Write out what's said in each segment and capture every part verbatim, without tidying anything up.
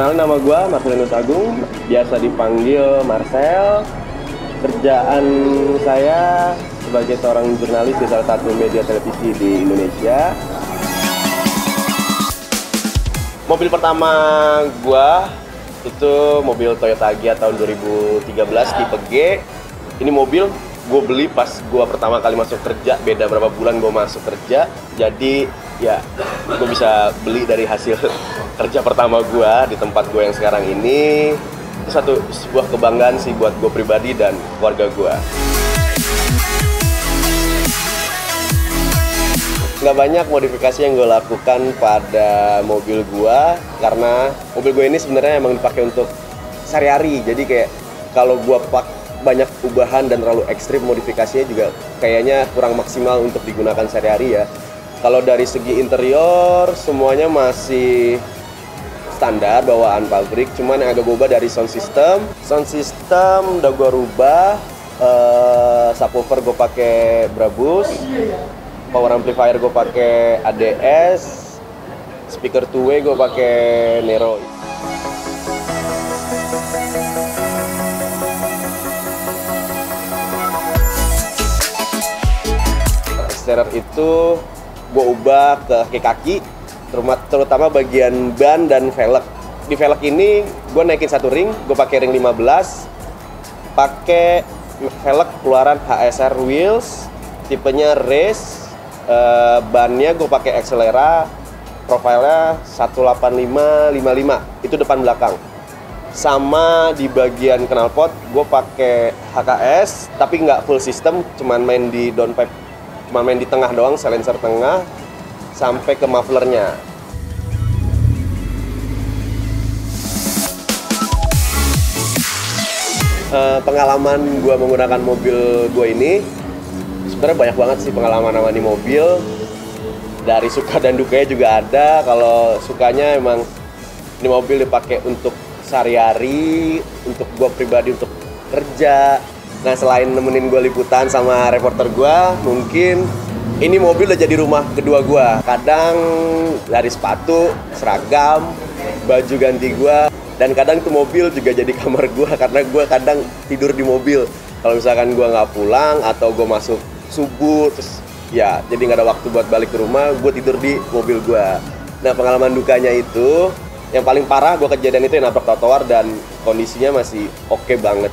Kenalin, nama gue Marcelinus Agung, biasa dipanggil Marcel. Kerjaan saya sebagai seorang jurnalis di salah satu media televisi di Indonesia. Mobil pertama gue itu mobil Toyota Agya tahun dua ribu tiga belas tipe G. Ini mobil gue beli pas gue pertama kali masuk kerja, beda berapa bulan gue masuk kerja. Jadi ya gue bisa beli dari hasil kerja pertama gue di tempat gue yang sekarang ini. Itu satu sebuah kebanggaan sih buat gue pribadi dan keluarga gue. Nggak banyak modifikasi yang gue lakukan pada mobil gue, karena mobil gue ini sebenarnya emang dipakai untuk sehari-hari. Jadi kayak kalau gue pak banyak ubahan dan terlalu ekstrim modifikasinya juga kayaknya kurang maksimal untuk digunakan sehari-hari ya. Kalau dari segi interior, semuanya masih standar bawaan pabrik, cuman yang agak berubah dari sound system. Sound system udah gue rubah, uh, subwoofer gue pakai Brabus, power amplifier gue pakai A D S, speaker two way gue pakai Nero. H S R itu gue ubah ke kaki-kaki, terutama bagian ban dan velg. Di velg ini gue naikin satu ring, gue pakai ring lima belas, pakai velg keluaran H S R Wheels, tipenya Race, eh, bannya gue pakai Accelera, profilnya satu delapan lima lima lima, itu depan belakang. Sama di bagian knalpot, gue pakai H K S, tapi nggak full system, cuman main di downpipe, cuma main di tengah doang, silencer tengah sampai ke mufflernya. Uh, pengalaman gue menggunakan mobil gue ini sebenarnya banyak banget sih pengalaman sama di mobil. Dari suka dan dukanya juga ada. Kalau sukanya emang ini mobil dipakai untuk sehari-hari, untuk gue pribadi, untuk kerja. Nah, selain nemenin gue liputan sama reporter gue, mungkin ini mobil udah jadi rumah kedua gue. Kadang dari sepatu, seragam, baju ganti gue, dan kadang tuh mobil juga jadi kamar gue, karena gue kadang tidur di mobil. Kalau misalkan gue nggak pulang atau gue masuk subuh, terus ya jadi nggak ada waktu buat balik ke rumah, gue tidur di mobil gue. Nah, pengalaman dukanya itu, yang paling parah gue kejadian itu yang nabrak trotoar dan kondisinya masih oke banget.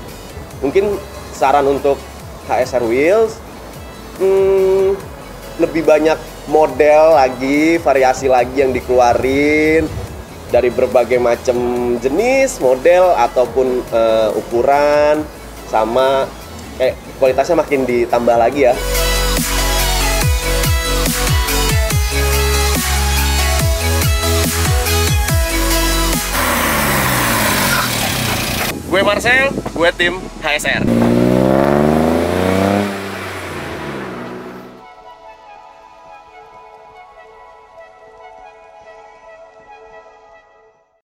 Mungkin saran untuk H S R Wheels, hmm, lebih banyak model lagi, variasi lagi yang dikeluarin dari berbagai macam jenis, model ataupun uh, ukuran, sama kayak kualitasnya makin ditambah lagi ya. Gue Marcel, gue tim H S R.